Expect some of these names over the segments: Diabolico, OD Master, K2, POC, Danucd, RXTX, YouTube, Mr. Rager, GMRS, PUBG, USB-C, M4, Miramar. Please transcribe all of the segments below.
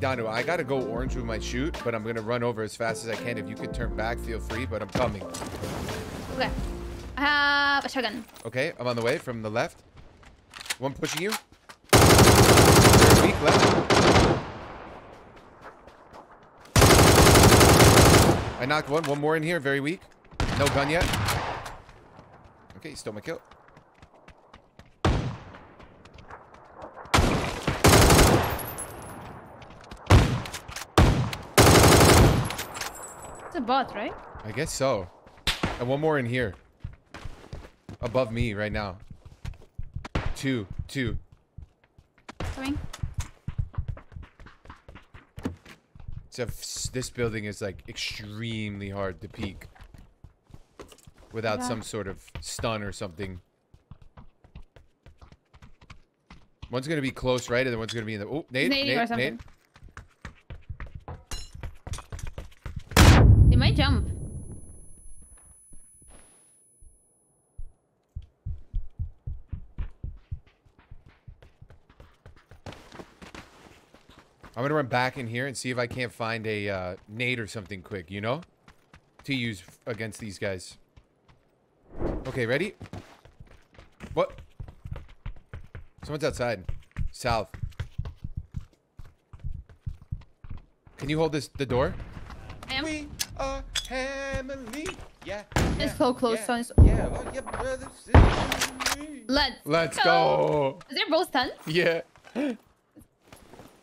Danu, I gotta go orange with my shoot, but I'm gonna run over as fast as I can. If you could turn back, feel free, but I'm coming. Okay. I have a shotgun. Okay, I'm on the way from the left. One pushing you. Weak left. I knocked one. One more in here. Very weak. No gun yet. Okay, stole my kill. It's a bot, right? I guess so. And one more in here. Above me right now. Two. Coming. So this building is like extremely hard to peek without some sort of stun or something. One's gonna be close, right? And the one's gonna be in the nade. They might jump. I'm gonna run back in here and see if I can't find a nade or something quick, you know? To use against these guys. Okay, ready? What? Someone's outside. South. Can you hold the door? We are family. Yeah. It's so close. Yeah, oh, yeah, brother, Let's go. Is there both stunned? Yeah.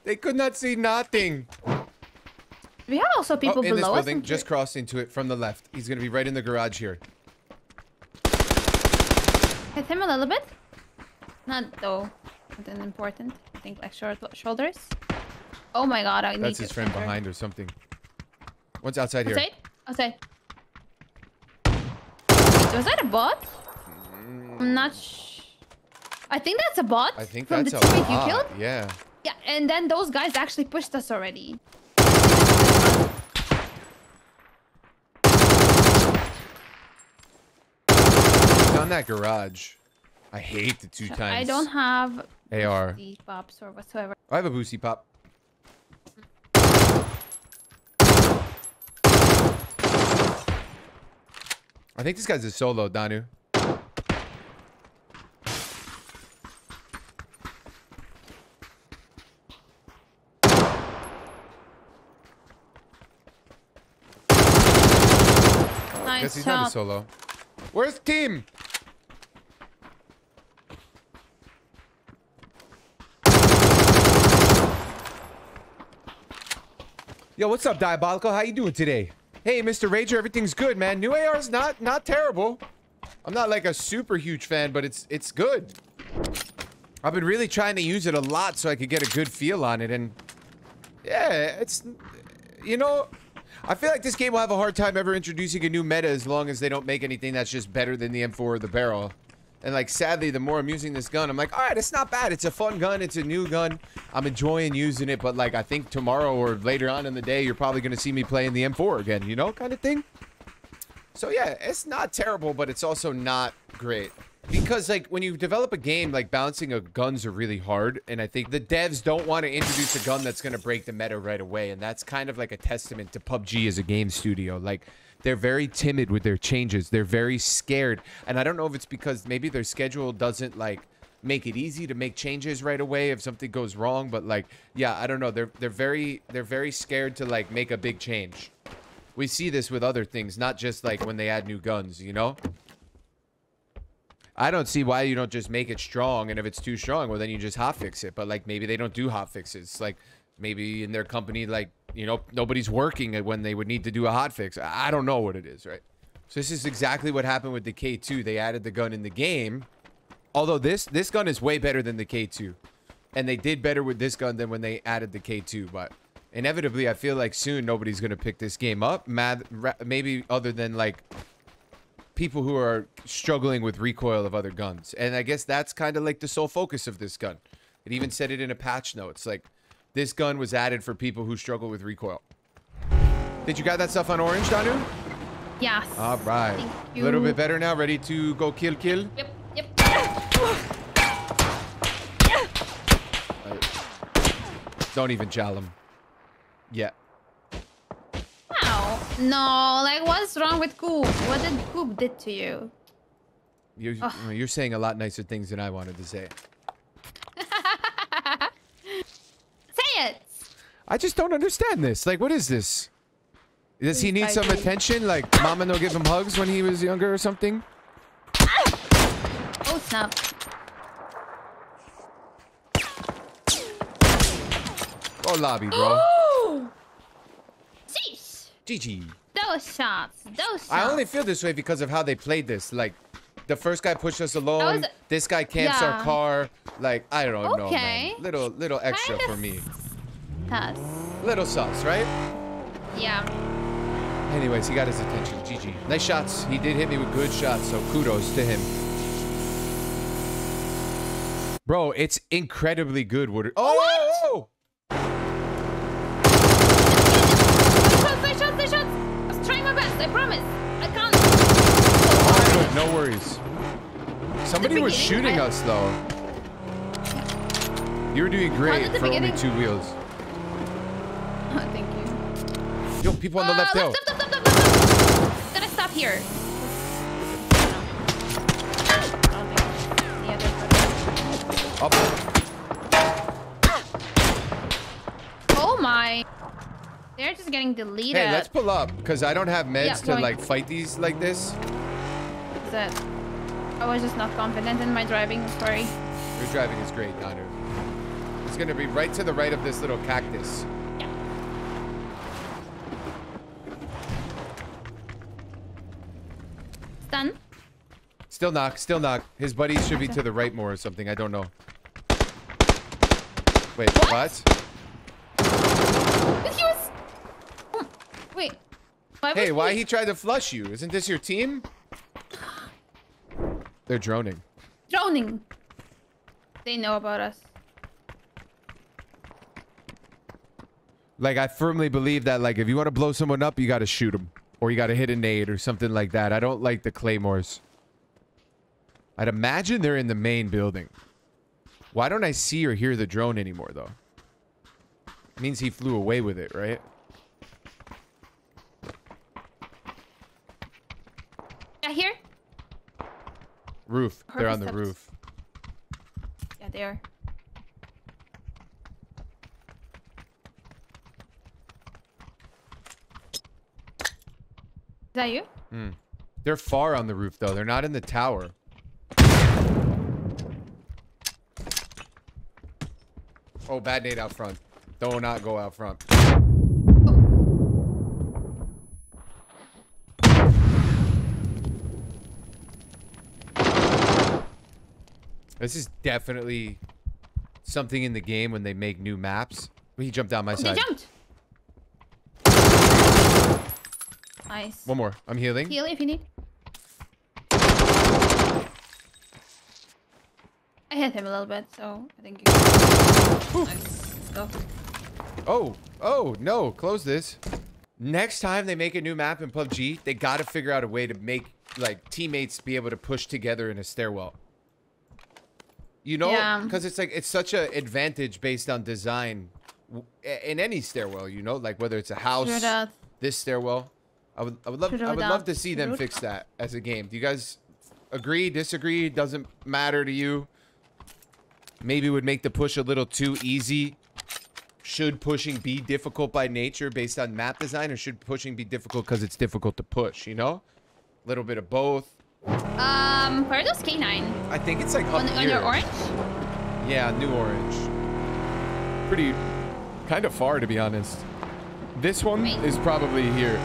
They could not see nothing. We have also people below us. In this building, just crossed into it from the left. He's going to be right in the garage here. Hit him a little bit. Not though. Not important. I think like short shoulders. Oh my god. That's his friend behind or something. One's outside here. Outside. Was that a bot? I'm not I think that's a bot. I think that's a bot. From the teammate you killed? Yeah. Yeah, and then those guys actually pushed us already. It's on that garage. I hate the two times. I don't have AR. Boosty pops or whatsoever. I have a boosty pop. I think this guy's a solo, Danu. I guess he's not a solo. Where's team? Yo, what's up, Diabolico? How you doing today? Hey, Mr. Rager, everything's good, man. New AR's not terrible. I'm not like a super huge fan, but it's good. I've been really trying to use it a lot so I could get a good feel on it, and yeah, it's, you know, I feel like this game will have a hard time ever introducing a new meta as long as they don't make anything that's just better than the M4 or the barrel. And like, sadly, the more I'm using this gun, I'm like, all right, it's not bad. It's a fun gun. It's a new gun. I'm enjoying using it. But like, I think tomorrow or later on in the day, you're probably going to see me playing the M4 again, you know, kind of thing. So yeah, it's not terrible, but it's also not great. Because like when you develop a game, like balancing of guns are really hard, and I think the devs don't want to introduce a gun that's going to break the meta right away, and that's kind of like a testament to PUBG as a game studio. Like, they're very timid with their changes. They're very scared, and I don't know if it's because maybe their schedule doesn't like make it easy to make changes right away if something goes wrong, but like, yeah, I don't know. They're very scared to like make a big change. We see this with other things, not just like when they add new guns, you know? I don't see why you don't just make it strong, and if it's too strong, well, then you just hotfix it. But, like, maybe they don't do hotfixes. Like, maybe in their company, like, you know, nobody's working when they would need to do a hotfix. I don't know what it is, right? So this is exactly what happened with the K2. They added the gun in the game. Although this gun is way better than the K2. And they did better with this gun than when they added the K2. But inevitably, I feel like soon nobody's going to pick this game up. Maybe other than, like, people who are struggling with recoil of other guns. And I guess that's kind of like the sole focus of this gun. It even said it in a patch note. It's like, this gun was added for people who struggle with recoil. Did you got that stuff on orange, Danu? Yes. All right. A little bit better now. Ready to go kill? Yep. Right. Don't even challenge him. Yeah. Wow. No, like what's wrong with Coop? What did Coop did to you? You're saying a lot nicer things than I wanted to say. Say it. I just don't understand this. Like, what is this? Does he need some attention? Like, Mama no give him hugs when he was younger or something? Oh, snap. Oh, lobby, bro. Oh! Jeez. GG. Those shots. Those shots. I only feel this way because of how they played this. Like, the first guy pushed us alone. This guy camps our car. Like, I don't know, man. Little extra for me. Us. Little sauce, right? Yeah. Anyways, he got his attention. GG. Nice shots. He did hit me with good shots, so kudos to him. Bro, it's incredibly good. Oh! Shots! I'm trying my best. I promise. I can't. Oh, no worries. Somebody was shooting us, though. You were doing great for only 2 wheels. Thank you. Yo, people on the left hill. Stop. Gotta stop here. Up. Oh my. They're just getting deleted. Hey, let's pull up, because I don't have meds to like fight these like this. I was just not confident in my driving. Sorry. Your driving is great, Danu. It's gonna be right to the right of this little cactus. Yeah. Stun. Still knock. Still knock. His buddy should be to the right more or something. I don't know. Wait, what? Wait. Hey, why he tried to flush you? Isn't this your team? They're droning. Droning. They know about us. Like, I firmly believe that, like, if you want to blow someone up, you got to shoot them. Or you got to hit a nade or something like that. I don't like the claymores. I'd imagine they're in the main building. Why don't I see or hear the drone anymore, though? It means he flew away with it, right? Here? Roof. They're on the roof. Yeah, they are. Is that you? Mm. They're far on the roof, though. They're not in the tower. Oh, bad nade out front. Do not go out front. This is definitely something in the game when they make new maps. He jumped down my side. They jumped. Nice. One more. I'm healing. Heal if you need. I hit him a little bit, so I think you can... Nice. Go. Oh, no. Close this. Next time they make a new map in PUBG, they got to figure out a way to make like teammates be able to push together in a stairwell. You know, because it's like, it's such an advantage based on design in any stairwell, you know, like whether it's a house, this stairwell. I would love to see them fix that as a game. Do you guys agree, disagree? Doesn't matter to you. Maybe it would make the push a little too easy. Should pushing be difficult by nature based on map design, or should pushing be difficult because it's difficult to push, you know? A little bit of both. Where are those K9? I think it's like up on your orange? Yeah, new orange. Pretty, kind of far to be honest. This one is probably here.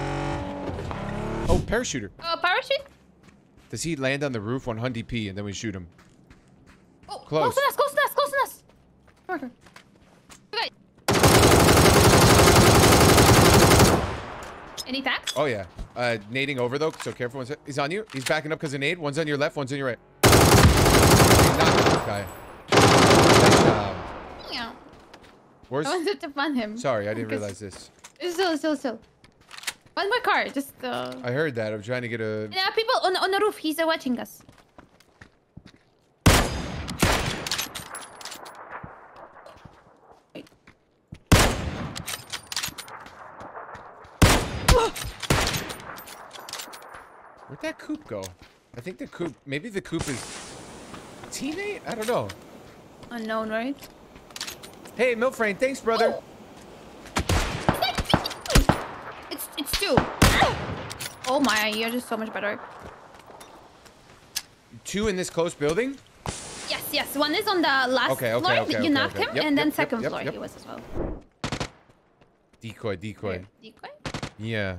Oh, parachuter. Oh, parachute? Does he land on the roof on 100p and then we shoot him? Oh, close. Close to us. Parker. Okay. Any tags? Oh, yeah. Nading over though, so careful. He's on you. He's backing up because of nade. One's on your left, one's on your right. Guy. Nice job. Yeah. Where's... I wanted to fun him. Sorry, I didn't realize this. So. One more car, just. I heard that. I'm trying to get a. There are people on the roof. He's watching us. Wait. Where'd that coop go? I think the coop... Maybe the coop is... A teammate? I don't know. Unknown, right? Hey, Milfrain, thanks, brother. Oh. It's two. Oh my, you're just so much better. Two in this close building? Yes, yes. One is on the last floor. You knocked him, and then second floor he was as well. Decoy, decoy. Decoy? Yeah.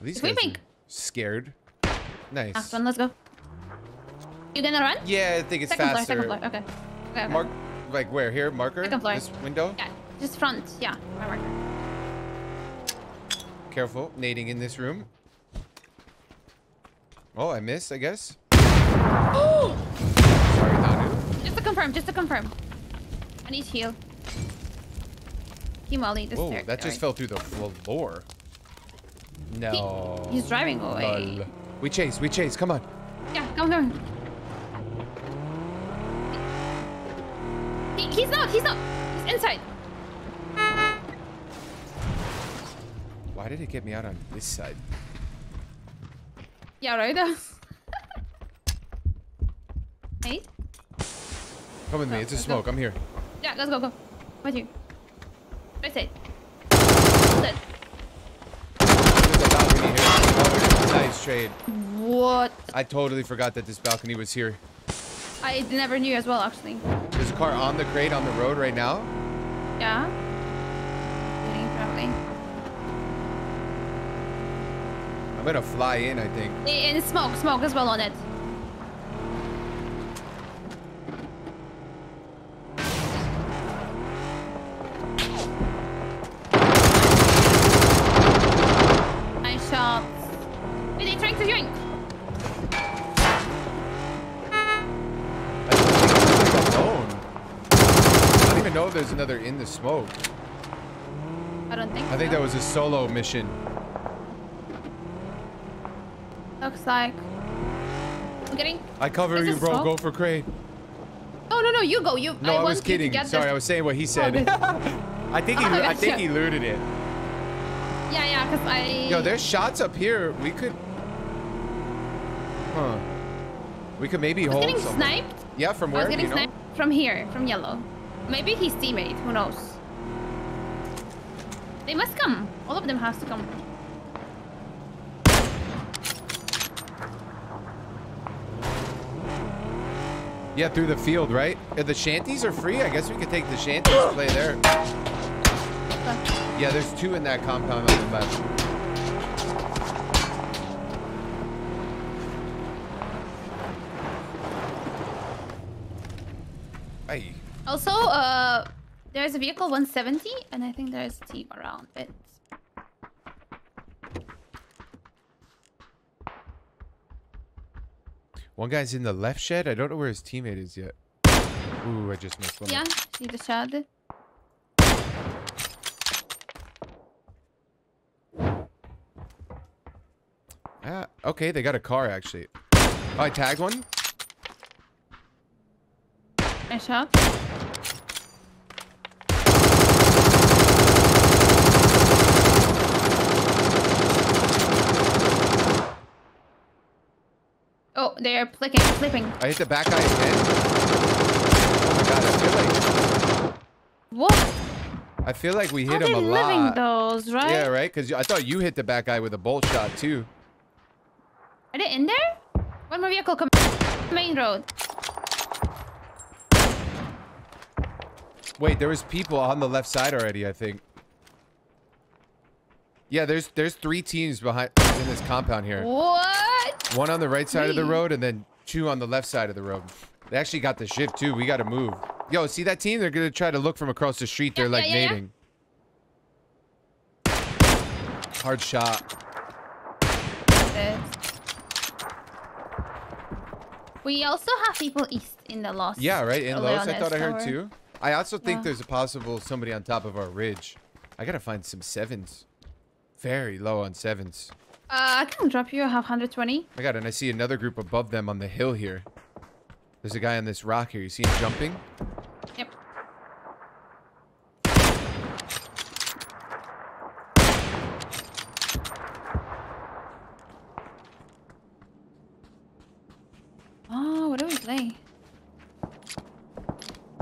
These guys are scared. Nice. Last one, let's go. You gonna run? Yeah, I think it's second faster. Floor, second floor, okay. Okay, okay. Mark, like where? Here, marker? Second floor. This window? Yeah, just front. Yeah, my marker. Careful, nading in this room. Oh, I missed, I guess. Oh! Sorry, Danu. Just to confirm, just to confirm. I need heal. He mollied this stair. That just fell through the floor. No. He's driving away. Lull. We chase, we chase. Come on. Yeah, come on. He's not, he's not. He's inside. Why did it get me out on this side? Yeah, right? Hey? Come with me, it's a smoke, I'm here. Yeah, let's go, go. With you. Right side. Nice trade. What? I totally forgot that this balcony was here. I never knew as well, actually. There's a car on the crate on the road right now? Yeah. Probably. I'm gonna fly in, I think. And smoke, smoke as well on it. Nice shot. Wait, they're trying to drink. I don't even know if there's another in the smoke. I don't think so. I think that was a solo mission. Looks like I'm getting. I cover you, bro. Smoke? Go for crate. Oh no, no, you go. You. No, I was kidding. Sorry, I was saying what he said. Oh, I think he. Gotcha. I think he looted it. Yeah, yeah. Cause I. Yo, there's shots up here. We could. Huh. We could maybe hold. I was getting sniped. Yeah, from where? I was getting sniped from here, from yellow. Maybe his teammate. Who knows? They must come. All of them has to come. Yeah, through the field, right? If the shanties are free, I guess we could take the shanties and play there. Yeah, there's two in that compound on the left. Hey. Also, there's a vehicle 170, and I think there's a team around it. One guy's in the left shed. I don't know where his teammate is yet. Ooh, I just missed one. Yeah, see the shed. Ah, okay, they got a car actually. Oh, I tagged one. I shot. Oh, they are flipping. I hit the back guy's head. Oh my god, I feel like... What? I feel like we hit him a lot. They're living those, right? Yeah, right? Because I thought you hit the back guy with a bolt shot, too. Are they in there? One more vehicle coming. Main road. Wait, there was people on the left side already, I think. Yeah, there's three teams behind in this compound here. What? One on the right side of the road and then two on the left side of the road. They actually got the shift too. We got to move. Yo, see that team? They're going to try to look from across the street. They're like nading. Yeah. Hard shot. We also have people east in the Lost. Yeah, right? In Lost, I thought I heard two. I also think there's a possible somebody on top of our ridge. I got to find some sevens. Very low on sevens. I can drop you. I have 120. I got it. And I see another group above them on the hill here. There's a guy on this rock here. You see him jumping? Yep.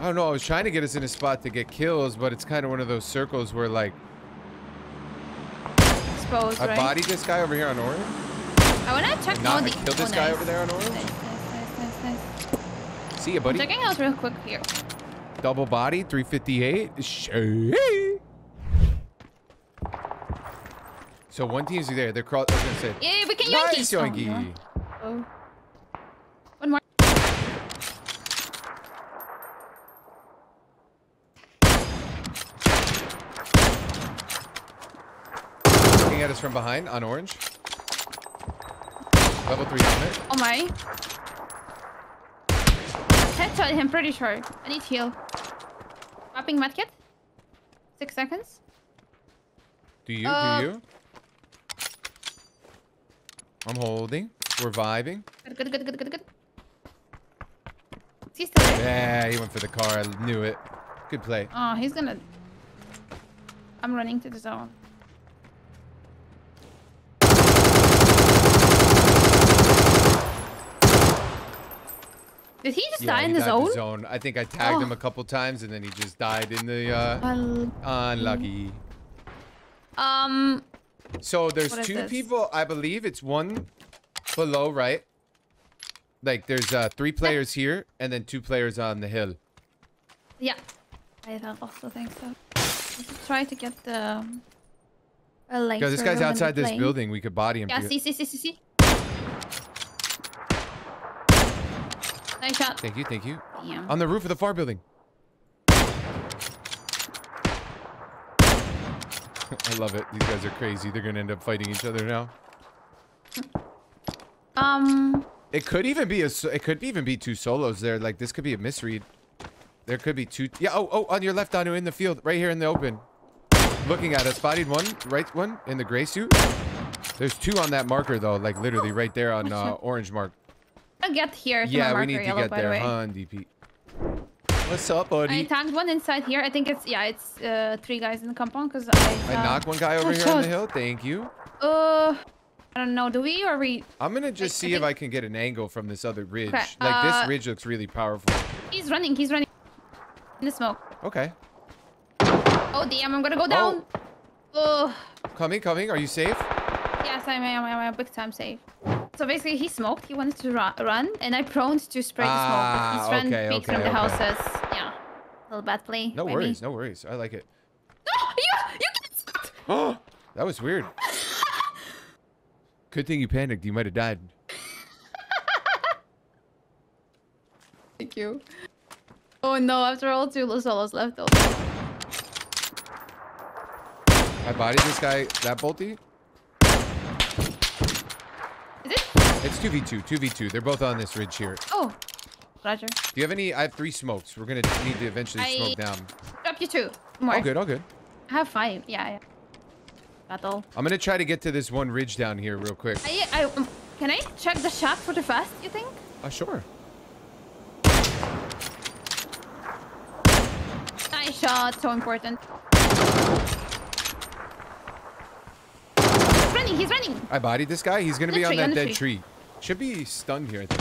I don't know. I was trying to get us in a spot to get kills, but it's kind of one of those circles where, like... Exposed, I bodied this guy over here on Orin. I want to check all the... I killed this guy over there on Orin. Nice. See ya, buddy. I'm checking out real quick here. Double body, 358. So one team's there. They're crawling. I was going to say... Yeah, we can Yoinky. Nice, Yoinky. One more. Looking at us from behind on orange. Level 3 helmet. Oh my. Headshot him, pretty sure. I need heal. Mapping medkit. 6 seconds. Do you? Do you? I'm holding. Reviving. Good. Is he still there? Yeah, he went for the car. I knew it. Good play. Oh, he's gonna... I'm running to the zone. Did he just die in the zone? The zone? I think I tagged him a couple times and then he just died in the... unlucky. So there's two people. I believe it's one below, right? Like there's 3 players here and then 2 players on the hill. Yeah, I also think so. Let's try to get the... Yo, this guy's outside this building. We could body him. Yeah, see. Nice shot. Thank you. Yeah. On the roof of the far building. I love it. These guys are crazy. They're gonna end up fighting each other now. It could even be a. It could even be 2 solos there. Like this could be a misread. There could be 2. Yeah. Oh. On your left, Danu, in the field, right here in the open, looking at us. Bodied one. Right one in the gray suit. There's 2 on that marker though. Like literally right there on orange mark. I'll get here. Yeah, we need to get there, huh, DP? What's up, buddy? I tagged one inside here. I think it's, yeah, it's 3 guys in the compound because I knocked one guy over here on the hill. Thank you. I don't know. Do we or we? I'm going to just see if I can get an angle from this other ridge. Okay. Like this ridge looks really powerful. He's running. In the smoke. Okay. Oh, damn. I'm going to go down. Oh. Coming. Are you safe? Yes, I am. I'm big time safe. So basically, he smoked. He wanted to run, and I proned to spray the smoke. But his friend peeked from the houses. Yeah, a little bad play. No worries. I like it. No, you can't stop. Oh, that was weird. Good thing you panicked. You might have died. Thank you. Oh no! After all, 2 solos left. I bodied this guy. That bolty. It's 2v2. They're both on this ridge here. Oh, Roger. Do you have any? I have 3 smokes. We're going to need to eventually smoke down. Drop you 2. More. All good. I have 5. Yeah. Battle. I'm going to try to get to this one ridge down here real quick. Can I check the shot for the fast, you think? Sure. Nice shot. So important. He's running. I bodied this guy. He's going to be on that dead tree. Should be stunned here, I think.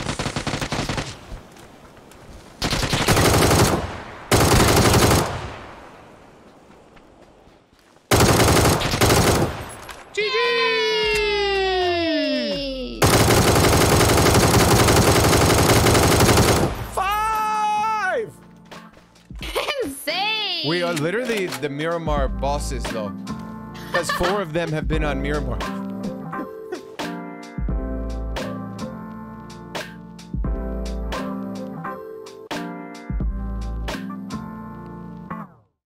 GG! Five! Insane! We are literally the Miramar bosses, though. Because 4 of them have been on Miramar.